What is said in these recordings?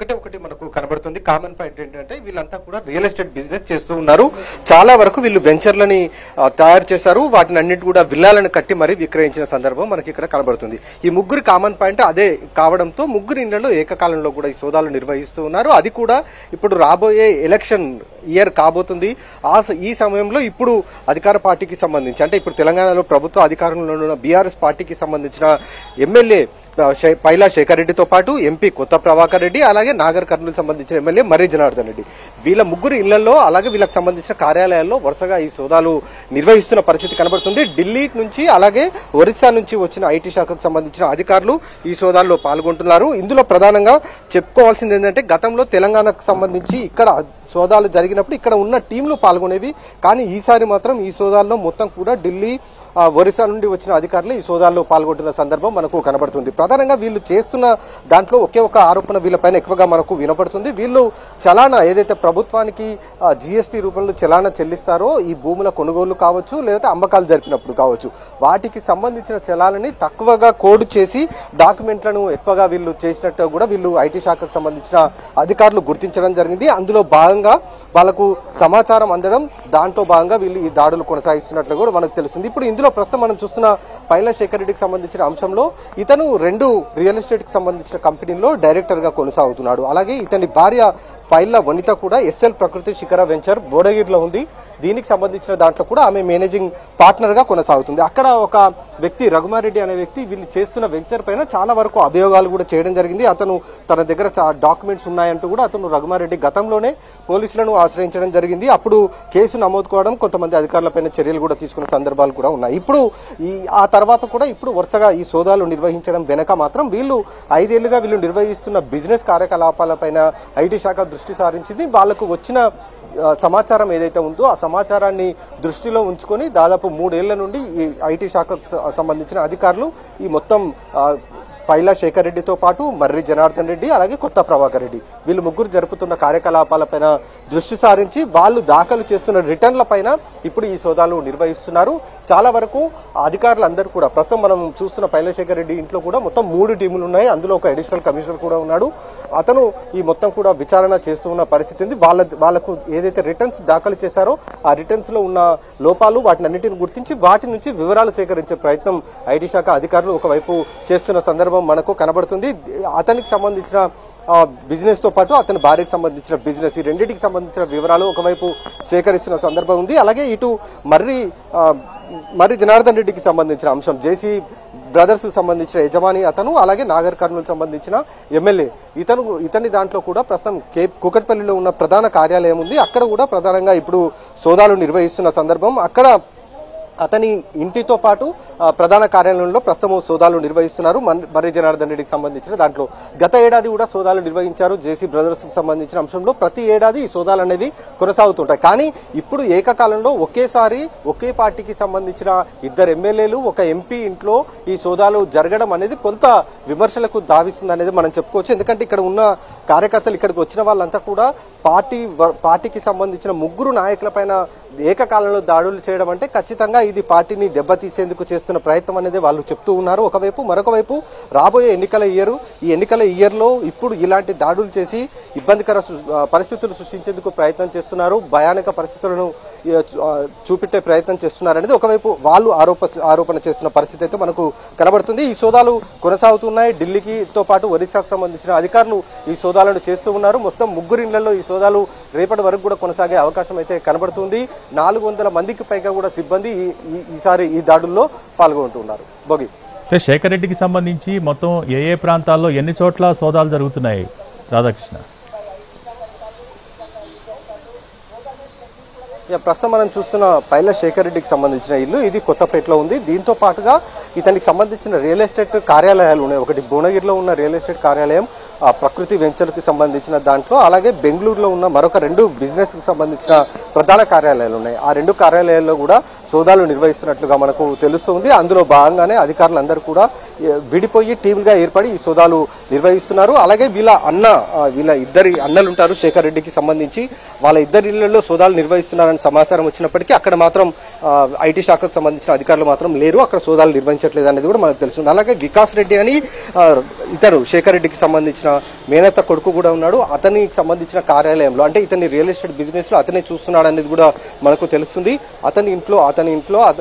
Common point ఏంటంటే వీళ్ళంతా కూడా రియల్ ఎస్టేట్ బిజినెస్ చేస్తూ ఉన్నారు. చాలా వరకు వీళ్ళు వెంచర్లని తయారు చేశారు. వాటిని అన్నిటి కూడా విల్లాలను కట్టి మరి విక్రయించిన సందర్భం మనకి ఇక్కడ కనబడుతుంది. ఈ ముగ్గురు కామన్ పాయింట్ అదే కావడంతో ముగ్గురు ఇళ్లలో ఏకకాలంలో కూడా ఈ సోదాలు నిర్వహిస్తూ ఉన్నారు. అది కూడా ఇప్పుడు రాబోయే ఎలక్షన్ ఇయర్ కాబోతుంది. ఈ సమయంలో ఇప్పుడు అధికార పార్టీకి సంబంధించి అంటే ఇప్పుడు తెలంగాణలో ప్రభుత్వ అధికారంలో ఉన్న బీఆర్ఎస్ పార్టీకి సంబంధించిన ఎమ్మెల్యే పల్లా శేఖర్ రెడ్డితో పాటు ఎంపీ కొత్త ప్రభాకర్ రెడ్డి అలాగే నాగర్ కర్నూలు సంబంధించిన ఎమ్మెల్యే మర్రి జనార్దన్ రెడ్డి వీళ్ళ ముగ్గురు ఇళ్లలో అలాగే వీళ్ళకి సంబంధించిన కార్యాలయాల్లో వరుసగా ఈ సోదాలు నిర్వహిస్తున్న పరిస్థితి కనబడుతుంది. ఢిల్లీ నుంచి అలాగే ఒరిస్సా నుంచి వచ్చిన ఐటీ శాఖకు సంబంధించిన అధికారులు ఈ సోదాల్లో పాల్గొంటున్నారు. ఇందులో ప్రధానంగా చెప్పుకోవాల్సింది ఏంటంటే గతంలో తెలంగాణకు సంబంధించి ఇక్కడ సోదాలు జరిగినప్పుడు ఇక్కడ ఉన్న టీంలు పాల్గొనేవి. కానీ ఈసారి మాత్రం ఈ సోదాల్లో మొత్తం కూడా ఢిల్లీ ఒరిస్సా నుండి వచ్చిన అధికారులు ఈ సోదాల్లో పాల్గొంటున్న సందర్భం మనకు కనబడుతుంది. ప్రధానంగా వీళ్ళు చేస్తున్న దాంట్లో ఒకే ఒక ఆరోపణ వీళ్ళపైన ఎక్కువగా మనకు వినపడుతుంది. వీళ్ళు చలానా ఏదైతే ప్రభుత్వానికి జీఎస్టీ రూపంలో చలానా చెల్లిస్తారో ఈ భూముల కొనుగోలు కావచ్చు లేదా అమ్మకాలు జరిపినప్పుడు కావచ్చు వాటికి సంబంధించిన చలాలని తక్కువగా కోడ్ చేసి డాక్యుమెంట్లను ఎక్కువగా వీళ్ళు చేసినట్టు కూడా వీళ్ళు ఐటీ శాఖకు సంబంధించిన అధికారులు గుర్తించడం జరిగింది. అందులో భాగంగా వాళ్ళకు సమాచారం అందడం దాంట్లో భాగంగా వీళ్ళు ఈ దాడులు కొనసాగిస్తున్నట్లు కూడా మనకు తెలుస్తుంది. ఇప్పుడు ప్రస్తుతం మనం చూస్తున్న పల్లా శేఖర్ రెడ్డికి సంబంధించిన అంశంలో ఇతను 2 రియల్ ఎస్టేట్ కి సంబంధించిన కంపెనీల్లో డైరెక్టర్ గా కొనసాగుతున్నాడు. అలాగే ఇతని భార్య పల్లా వనిత కూడా ఎస్ఎల్ ప్రకృతి శిఖర వెంచర్ బోడగిరిలో ఉంది. దీనికి సంబంధించిన దాంట్లో కూడా ఆమె మేనేజింగ్ పార్ట్నర్ గా కొనసాగుతుంది. అక్కడ ఒక వ్యక్తి రఘుమారెడ్డి అనే వ్యక్తి వీళ్ళు చేస్తున్న వెంచర్ పైన చాలా వరకు అభియోగాలు కూడా చేయడం జరిగింది. అతను తన దగ్గర డాక్యుమెంట్స్ ఉన్నాయంటూ కూడా అతను రఘుమారెడ్డి గతంలోనే పోలీసులను ఆశ్రయించడం జరిగింది. అప్పుడు కేసు నమోదుకోవడం కొంతమంది అధికారులపైన చర్యలు కూడా తీసుకున్న సందర్భాలు కూడా ఉన్నాయి. ఇప్పుడు ఆ తర్వాత కూడా ఇప్పుడు వరుసగా ఈ సోదాలు నిర్వహించడం వెనక మాత్రం వీళ్ళు 5 ఏళ్లుగా వీళ్ళు నిర్వహిస్తున్న బిజినెస్ కార్యకలాపాలపైన ఐటీ శాఖ దృష్టి సారించింది. వాళ్లకు వచ్చిన సమాచారం ఏదైతే ఉందో ఆ సమాచారాన్ని దృష్టిలో ఉంచుకొని దాదాపు 3 ఏళ్ల నుండి ఈ ఐటీ శాఖకు సంబంధించిన అధికారులు ఈ మొత్తం పల్లా శేఖర్ రెడ్డితో పాటు మర్రి జనార్దన్ రెడ్డి అలాగే కొత్త ప్రభాకర్ రెడ్డి వీళ్ళు ముగ్గురు జరుపుతున్న కార్యకలాపాలపైన దృష్టి సారించి వాళ్ళు దాఖలు చేస్తున్న రిటర్న్ల పైన ఇప్పుడు ఈ సోదాలు నిర్వహిస్తున్నారు. చాలా వరకు అధికారులందరూ కూడా ప్రస్తుతం మనం చూస్తున్న పల్లా శేఖర్ రెడ్డి ఇంట్లో కూడా మొత్తం 3 టీములు ఉన్నాయి. అందులో ఒక అడిషనల్ కమిషనర్ కూడా ఉన్నాడు. అతను ఈ మొత్తం కూడా విచారణ చేస్తున్న పరిస్థితి ఉంది. వాళ్ళకు ఏదైతే రిటర్న్స్ దాఖలు చేశారో ఆ రిటర్న్స్ లో ఉన్న లోపాలు వాటిని అన్నింటిని గుర్తించి వాటి నుంచి వివరాలు సేకరించే ప్రయత్నం ఐటీ శాఖ అధికారులు ఒకవైపు చేస్తున్న సందర్భం మనకు కనబడుతుంది. అతనికి సంబంధించిన బిజినెస్ తో పాటు అతని భార్యకు సంబంధించిన బిజినెస్ ఈ రెండింటికి సంబంధించిన వివరాలు ఒకవైపు సేకరిస్తున్న సందర్భం ఉంది. అలాగే ఇటు మర్రి జనార్దన్ రెడ్డికి సంబంధించిన అంశం జేసీ బ్రదర్స్ సంబంధించిన యజమాని అతను అలాగే నాగర్ కర్నూలు సంబంధించిన ఎమ్మెల్యే ఇతని దాంట్లో కూడా ప్రస్తుతం కూకట్పల్లిలో ఉన్న ప్రధాన కార్యాలయం ఉంది. అక్కడ కూడా ప్రధానంగా ఇప్పుడు సోదాలు నిర్వహిస్తున్న సందర్భం అక్కడ అతని ఇంటితో పాటు ప్రధాన కార్యాలయంలో ప్రస్తుతం సోదాలు నిర్వహిస్తున్నారు. మర్రి జనార్దన్ రెడ్డికి సంబంధించిన దాంట్లో గత ఏడాది కూడా సోదాలు నిర్వహించారు. జేసీ బ్రదర్స్ కు సంబంధించిన అంశంలో ప్రతి ఏడాది ఈ సోదాలు అనేది కొనసాగుతుంటాయి. కానీ ఇప్పుడు ఏకకాలంలో ఒకేసారి ఒకే పార్టీకి సంబంధించిన 2 ఎమ్మెల్యేలు 1 ఎంపీ ఇంట్లో ఈ సోదాలు జరగడం అనేది కొంత విమర్శలకు దావిస్తుంది అనేది మనం చెప్పుకోవచ్చు. ఎందుకంటే ఇక్కడ ఉన్న కార్యకర్తలు ఇక్కడికి వచ్చిన వాళ్ళంతా కూడా పార్టీకి సంబంధించిన 3 నాయకులపైన ఏకకాలంలో దాడులు చేయడం అంటే ఖచ్చితంగా ఇది పార్టీని దెబ్బతీసేందుకు చేస్తున్న ప్రయత్నం అనేది వాళ్ళు చెప్తూ ఉన్నారు. ఒకవైపు మరొకవైపు రాబోయే ఈ ఎన్నికల ఇయర్లో ఇప్పుడు ఇలాంటి దాడులు చేసి ఇబ్బందికర పరిస్థితులు సృష్టించేందుకు ప్రయత్నం చేస్తున్నారు. భయానక పరిస్థితులను చూపెట్టే ప్రయత్నం చేస్తున్నారు అనేది ఒకవైపు వాళ్ళు ఆరోపణ చేస్తున్న పరిస్థితి అయితే మనకు కనబడుతుంది. ఈ సోదాలు కొనసాగుతున్నాయి. ఢిల్లీతో పాటు ఒరిస్సాకు సంబంధించిన అధికారులు ఈ సోదాలను చేస్తూ ఉన్నారు. మొత్తం 3 ఇళ్లలో ఈ సోదాలు రేపటి వరకు కూడా కొనసాగే అవకాశం అయితే కనబడుతుంది. 400 మందికి పైగా కూడా సిబ్బంది ఈసారి ఈ దాడుల్లో పాల్గొంటున్నారు. బోగి శేఖర్ రెడ్డికి సంబంధించి మొత్తం ఏ ప్రాంతాల్లో ఎన్ని చోట్ల సోదాలు జరుగుతున్నాయి రాధాకృష్ణ? ప్రస్తుతం మనం చూస్తున్న పల్లా శేఖర్ రెడ్డికి సంబంధించిన ఇల్లు ఇది కొత్తపేటలో ఉంది. దీంతో పాటుగా ఇతనికి సంబంధించిన రియల్ ఎస్టేట్ కార్యాలయాలు ఉన్నాయి. ఒకటి భువనగిరిలో ఉన్న రియల్ ఎస్టేట్ కార్యాలయం ప్రకృతి వెంచర్కి సంబంధించిన దాంట్లో అలాగే బెంగళూరులో ఉన్న మరొక 2 బిజినెస్కి సంబంధించిన ప్రధాన కార్యాలయాలు ఉన్నాయి. ఆ 2 కార్యాలయాల్లో కూడా సోదాలు నిర్వహిస్తున్నట్లుగా మనకు తెలుస్తుంది. అందులో భాగంగానే అధికారులందరూ కూడా విడిపోయి టీమ్గా ఏర్పడి ఈ సోదాలు నిర్వహిస్తున్నారు. అలాగే వీళ్ళ 2 అన్నలుంటారు శేఖర్ రెడ్డికి సంబంధించి వాళ్ళ 2 ఇళ్లలో సోదాలు నిర్వహిస్తున్నారని సమాచారం వచ్చినప్పటికీ అక్కడ మాత్రం ఐటీ శాఖకు సంబంధించిన అధికారులు మాత్రం లేరు, అక్కడ సోదాలు నిర్వహించట్లేదు అనేది కూడా మనకు తెలుస్తుంది. అలాగే వికాస్ రెడ్డి అని ఇతను శేఖర్ రెడ్డికి సంబంధించిన మేనత్త కొడుకు కూడా ఉన్నాడు. అతనికి సంబంధించిన కార్యాలయంలో అంటే ఇతని రియల్ ఎస్టేట్ బిజినెస్ లో అతనే చూస్తున్నాడు అనేది కూడా మనకు తెలుస్తుంది. అతని ఇంట్లో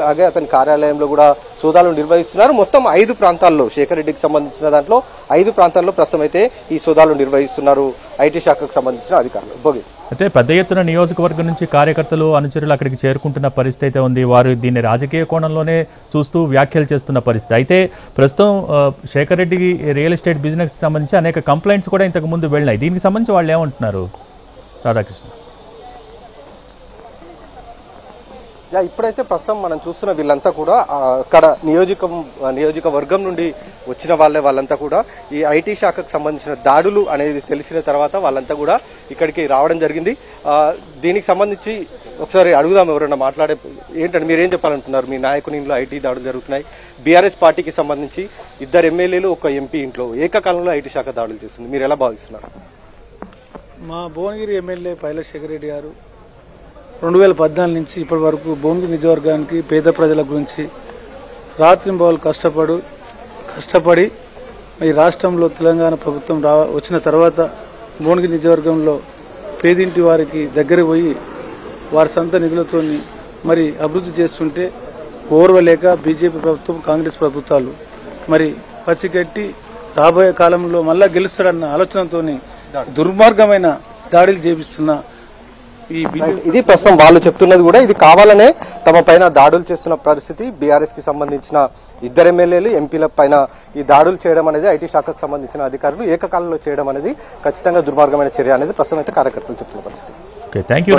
అలాగే అతని కార్యాలయంలో కూడా సోదాలు నిర్వహిస్తున్నారు. మొత్తం 5 ప్రాంతాల్లో శేఖర్ రెడ్డికి సంబంధించిన దాంట్లో 5 ప్రాంతాల్లో ప్రస్తుతం అయితే ఈ సోదాలు నిర్వహిస్తున్నారు ఐటీ శాఖకు సంబంధించిన అధికారులు. భోగి అయితే పెద్ద ఎత్తున నియోజకవర్గం నుంచి కార్యకర్తలు అనుచరులు అక్కడికి చేరుకుంటున్న పరిస్థితి ఉంది. వారు దీన్ని రాజకీయ కోణంలోనే చూస్తూ వ్యాఖ్యలు చేస్తున్న పరిస్థితి. అయితే ప్రస్తుతం శేఖర్ రెడ్డికి రియల్ ఎస్టేట్ బిజినెస్కి సంబంధించి అనేక కంప్లైంట్స్ కూడా ఇంతకు ముందు వెళ్ళినాయి. దీనికి సంబంధించి వాళ్ళు ఏమంటున్నారు రాధాకృష్ణ? ఇప్పుడైతే ప్రస్తుతం మనం చూస్తున్న వీళ్ళంతా కూడా అక్కడ నియోజకవర్గం నుండి వచ్చిన వాళ్ళంతా కూడా ఈ ఐటీ శాఖకు సంబంధించిన దాడులు అనేది తెలిసిన తర్వాత వాళ్ళంతా కూడా ఇక్కడికి రావడం జరిగింది. దీనికి సంబంధించి ఒకసారి అడుగుదాం ఎవరన్నా మాట్లాడే, ఏంటంటే మీరేం చెప్పాలంటున్నారు? మీ నాయకుని ఇంట్లో ఐటీ దాడులు జరుగుతున్నాయి, బీఆర్ఎస్ పార్టీకి సంబంధించి 2 ఎమ్మెల్యేలు 1 ఎంపీ ఇంట్లో ఏకకాలంలో ఐటీ శాఖ దాడులు చేస్తుంది, మీరు ఎలా భావిస్తున్నారు? మా భువనగిరి ఎమ్మెల్యే పల్ల శేఖర్ రెడ్డి గారు 2014 నుంచి ఇప్పటి వరకు భువనగిరి నియోజకవర్గానికి పేద ప్రజల గురించి రాత్రింబవలు కష్టపడి ఈ రాష్ట్రంలో తెలంగాణ ప్రభుత్వం వచ్చిన తర్వాత భువనగిరి నియోజకవర్గంలో పేదింటి వారికి దగ్గర పోయి వారి సొంత నిధులతో మరి అభివృద్ధి చేస్తుంటే ఓర్వలేక బీజేపీ ప్రభుత్వం, కాంగ్రెస్ ప్రభుత్వాలు మరి పసిగట్టి రాబోయే కాలంలో మళ్ళా గెలుస్తాడన్న ఆలోచనతో దుర్మార్గమైన దాడులు చేపిస్తున్న ఇది ప్రస్తుతం వాళ్ళు చెప్తున్నది కూడా. ఇది కావాలనే తమ పైన దాడులు చేస్తున్న పరిస్థితి. బీఆర్ఎస్ కి సంబంధించిన 2 ఎమ్మెల్యేలు ఎంపీల పైన ఈ దాడులు చేయడం అనేది ఐటీ శాఖకు సంబంధించిన అధికారులు ఏకకాలంలో చేయడం అనేది ఖచ్చితంగా దుర్మార్గమైన చర్య అనేది ప్రస్తుతం అయితే కార్యకర్తలు చెప్తున్న పరిస్థితి.